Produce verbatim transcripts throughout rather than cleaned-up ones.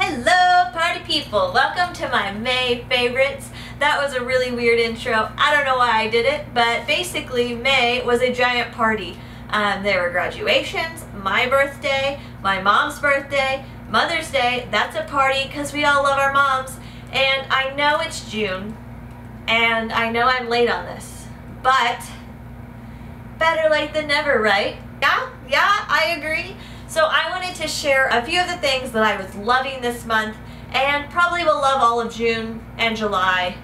Hello party people, welcome to my May favorites. That was a really weird intro. I don't know why I did it, but basically May was a giant party. Um, there were graduations, my birthday, my mom's birthday, Mother's Day. That's a party because we all love our moms. And I know it's June and I know I'm late on this, but better late than never, right? Yeah, yeah, I agree. So I wanted to share a few of the things that I was loving this month and probably will love all of June and July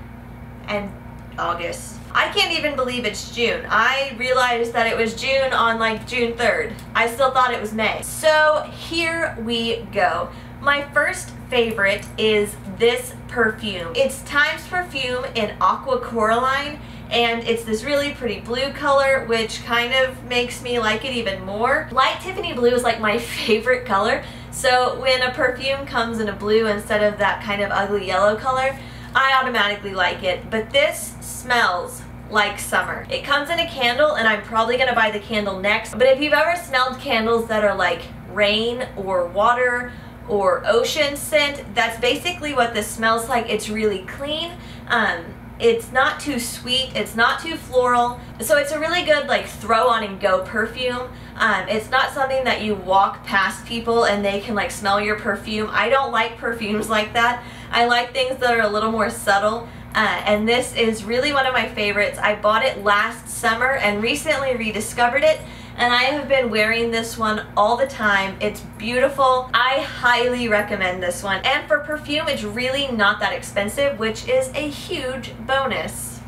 and August. I can't even believe it's June. I realized that it was June on like June third. I still thought it was May. So here we go. My first favorite is this perfume. It's Thymes perfume in Aqua Coraline, and it's this really pretty blue color, which kind of makes me like it even more. Light Tiffany blue is like my favorite color, so when a perfume comes in a blue instead of that kind of ugly yellow color, I automatically like it. But this smells like summer. It comes in a candle, and I'm probably gonna buy the candle next, but if you've ever smelled candles that are like rain or water or ocean scent, that's basically what this smells like. It's really clean. Um, it's not too sweet, it's not too floral, so it's a really good like throw on and go perfume. Um, it's not something that you walk past people and they can like smell your perfume. I don't like perfumes like that. I like things that are a little more subtle, uh, and this is really one of my favorites. I bought it last summer and recently rediscovered it, and I have been wearing this one all the time. It's beautiful. I highly recommend this one. And for perfume, it's really not that expensive, which is a huge bonus.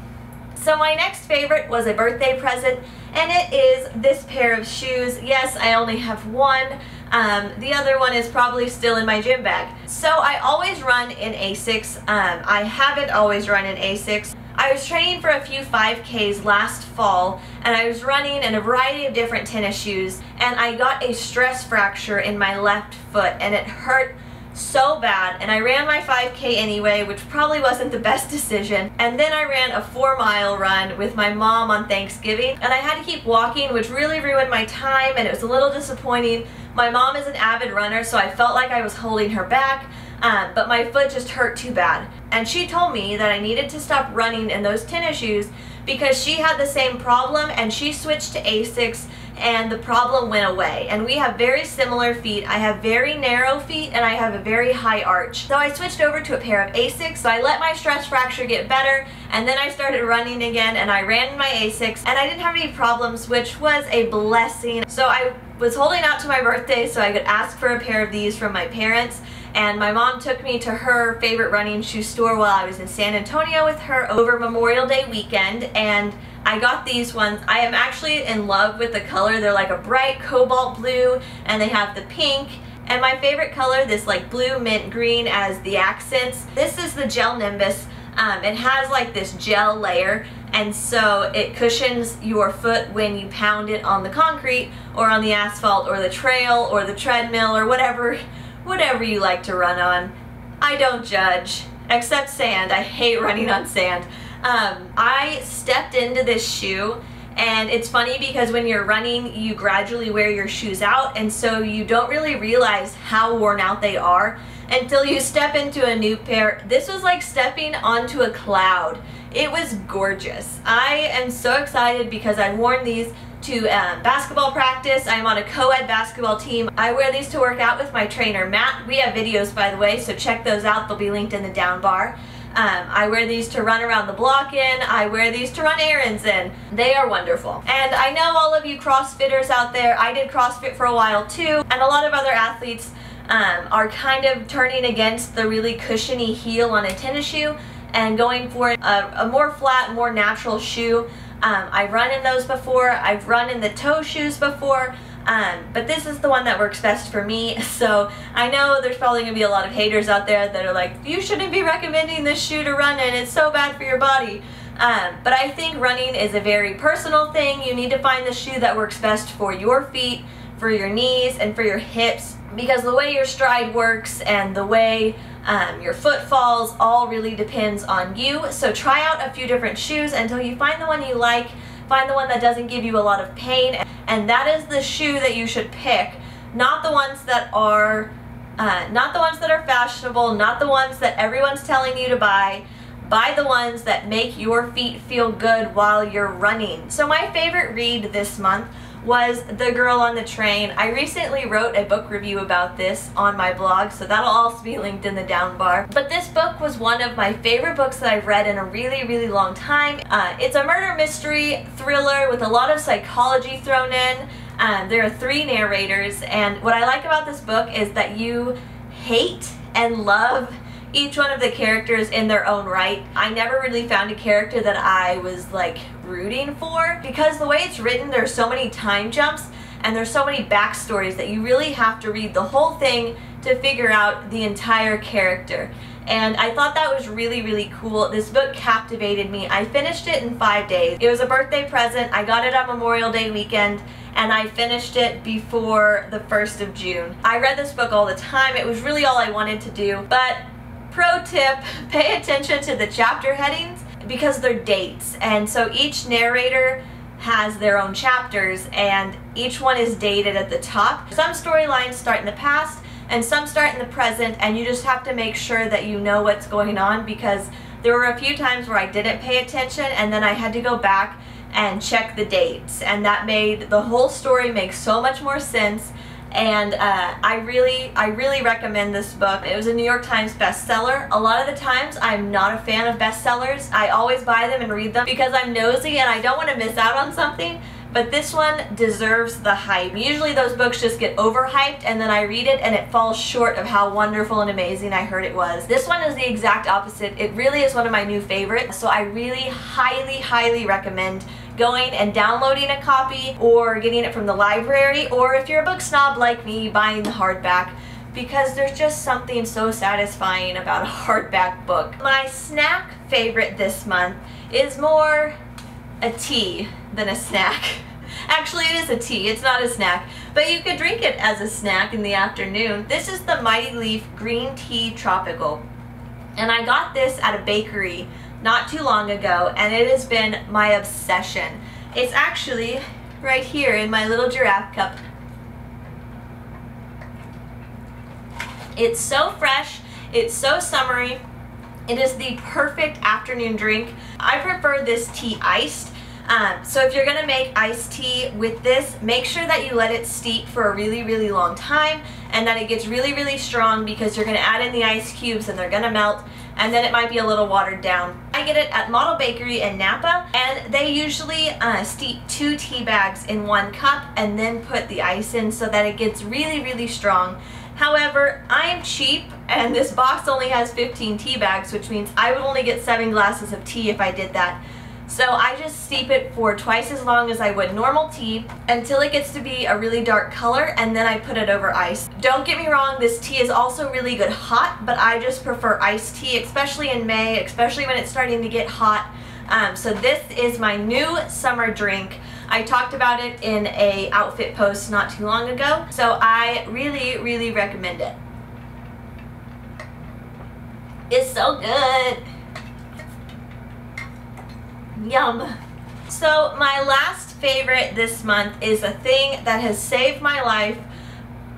So my next favorite was a birthday present, and it is this pair of shoes. Yes, I only have one. Um, the other one is probably still in my gym bag. So I always run in ASICS. Um, I haven't always run in ASICS. I was training for a few five Ks last fall, and I was running in a variety of different tennis shoes, and I got a stress fracture in my left foot, and it hurt so bad, and I ran my five K anyway, which probably wasn't the best decision. And then I ran a four mile run with my mom on Thanksgiving, and I had to keep walking, which really ruined my time, and it was a little disappointing. My mom is an avid runner, so I felt like I was holding her back. Um, but my foot just hurt too bad, and she told me that I needed to stop running in those tennis shoes because she had the same problem, and she switched to ASICS and the problem went away. And we have very similar feet. I have very narrow feet and I have a very high arch, so I switched over to a pair of ASICS. So I let my stress fracture get better, and then I started running again, and I ran in my ASICS and I didn't have any problems, which was a blessing. So I was holding out to my birthday so I could ask for a pair of these from my parents. And my mom took me to her favorite running shoe store while I was in San Antonio with her over Memorial Day weekend, and I got these ones. I am actually in love with the color. They're like a bright cobalt blue, and they have the pink, and my favorite color, this like blue mint green as the accents. This is the Gel Nimbus. Um, it has like this gel layer, and so it cushions your foot when you pound it on the concrete or on the asphalt or the trail or the treadmill or whatever. Whatever you like to run on. I don't judge, except sand. I hate running on sand. Um, I stepped into this shoe, and it's funny because when you're running, you gradually wear your shoes out, and so you don't really realize how worn out they are until you step into a new pair. This was like stepping onto a cloud. It was gorgeous. I am so excited because I've worn these to um, basketball practice. I'm on a co-ed basketball team. I wear these to work out with my trainer, Matt. We have videos, by the way, so check those out. They'll be linked in the down bar. Um, I wear these to run around the block in. I wear these to run errands in. They are wonderful. And I know all of you CrossFitters out there, I did CrossFit for a while too, and a lot of other athletes um, are kind of turning against the really cushiony heel on a tennis shoe and going for a, a more flat, more natural shoe. Um, I've run in those before, I've run in the toe shoes before, um, but this is the one that works best for me. So I know there's probably going to be a lot of haters out there that are like, you shouldn't be recommending this shoe to run in, it's so bad for your body. Um, but I think running is a very personal thing. You need to find the shoe that works best for your feet, for your knees, and for your hips, because the way your stride works and the way Um, your foot falls all really depends on you. So try out a few different shoes until you find the one you like, find the one that doesn't give you a lot of pain, and that is the shoe that you should pick, not the ones that are Uh, not the ones that are fashionable, not the ones that everyone's telling you to buy. Buy the ones that make your feet feel good while you're running. So my favorite read this month was The Girl on the Train. I recently wrote a book review about this on my blog, so that'll also be linked in the down bar. But this book was one of my favorite books that I've read in a really, really long time. Uh, it's a murder mystery thriller with a lot of psychology thrown in. Um, there are three narrators, and what I like about this book is that you hate and love each one of the characters in their own right. I never really found a character that I was like rooting for, because the way it's written, there's so many time jumps and there's so many backstories that you really have to read the whole thing to figure out the entire character. And I thought that was really, really cool. This book captivated me. I finished it in five days. It was a birthday present. I got it on Memorial Day weekend, and I finished it before the first of June. I read this book all the time. It was really all I wanted to do. But pro tip, pay attention to the chapter headings, because they're dates, and so each narrator has their own chapters and each one is dated at the top. Some storylines start in the past and some start in the present, and you just have to make sure that you know what's going on, because there were a few times where I didn't pay attention and then I had to go back and check the dates, and that made the whole story make so much more sense. And uh, I really, I really recommend this book. It was a New York Times bestseller. A lot of the times I'm not a fan of bestsellers. I always buy them and read them because I'm nosy and I don't want to miss out on something, but this one deserves the hype. Usually those books just get overhyped and then I read it and it falls short of how wonderful and amazing I heard it was. This one is the exact opposite. It really is one of my new favorites, so I really highly, highly recommend going and downloading a copy or getting it from the library, or if you're a book snob like me, buying the hardback, because there's just something so satisfying about a hardback book. My snack favorite this month is more a tea than a snack. Actually, it is a tea, it's not a snack, but you could drink it as a snack in the afternoon. This is the Mighty Leaf Green Tea Tropical, and I got this at a bakery not too long ago, and it has been my obsession. It's actually right here in my little giraffe cup. It's so fresh, it's so summery, it is the perfect afternoon drink. I prefer this tea iced, um, so if you're gonna make iced tea with this, make sure that you let it steep for a really, really long time and that it gets really, really strong, because you're gonna add in the ice cubes and they're gonna melt, and then it might be a little watered down. I get it at Model Bakery in Napa, and they usually uh, steep two tea bags in one cup and then put the ice in so that it gets really, really strong. However, I am cheap, and this box only has fifteen tea bags, which means I would only get seven glasses of tea if I did that. So I just steep it for twice as long as I would normal tea until it gets to be a really dark color, and then I put it over ice. Don't get me wrong, this tea is also really good hot, but I just prefer iced tea, especially in May, especially when it's starting to get hot. Um, so this is my new summer drink. I talked about it in a outfit post not too long ago, so I really, really recommend it. It's so good. Yum. So my last favorite this month is a thing that has saved my life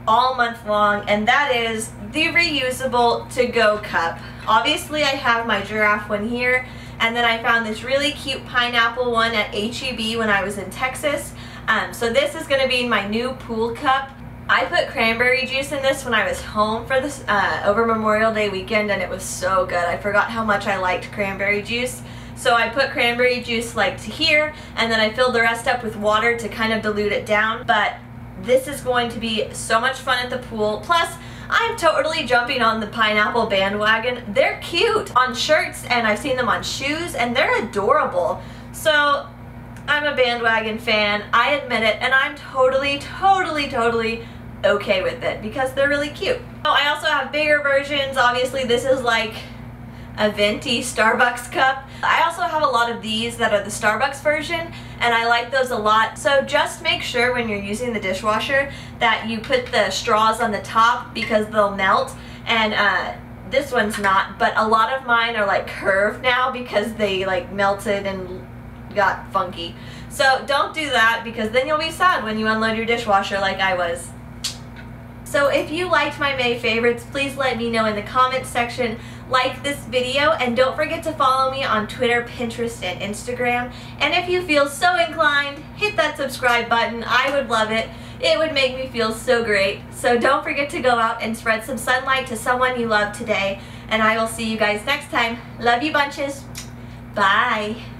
all month long, and that is the reusable to-go cup. Obviously, I have my giraffe one here, and then I found this really cute pineapple one at H E B when I was in Texas. Um, so this is going to be my new pool cup. I put cranberry juice in this when I was home for this uh, over Memorial Day weekend, and it was so good. I forgot how much I liked cranberry juice. So I put cranberry juice like to here, and then I filled the rest up with water to kind of dilute it down. But this is going to be so much fun at the pool. Plus, I'm totally jumping on the pineapple bandwagon. They're cute on shirts, and I've seen them on shoes, and they're adorable. So I'm a bandwagon fan, I admit it, and I'm totally, totally, totally okay with it because they're really cute. Oh, I also have bigger versions. Obviously, this is like a venti Starbucks cup. I also have a lot of these that are the Starbucks version, and I like those a lot. So just make sure when you're using the dishwasher that you put the straws on the top, because they'll melt, and uh, this one's not, but a lot of mine are like curved now because they like melted and got funky. So don't do that, because then you'll be sad when you unload your dishwasher like I was. So if you liked my May favorites, please let me know in the comments section. Like this video, and don't forget to follow me on Twitter, Pinterest, and Instagram. And if you feel so inclined, hit that subscribe button. I would love it. It would make me feel so great. So don't forget to go out and spread some sunlight to someone you love today. And I will see you guys next time. Love you bunches. Bye.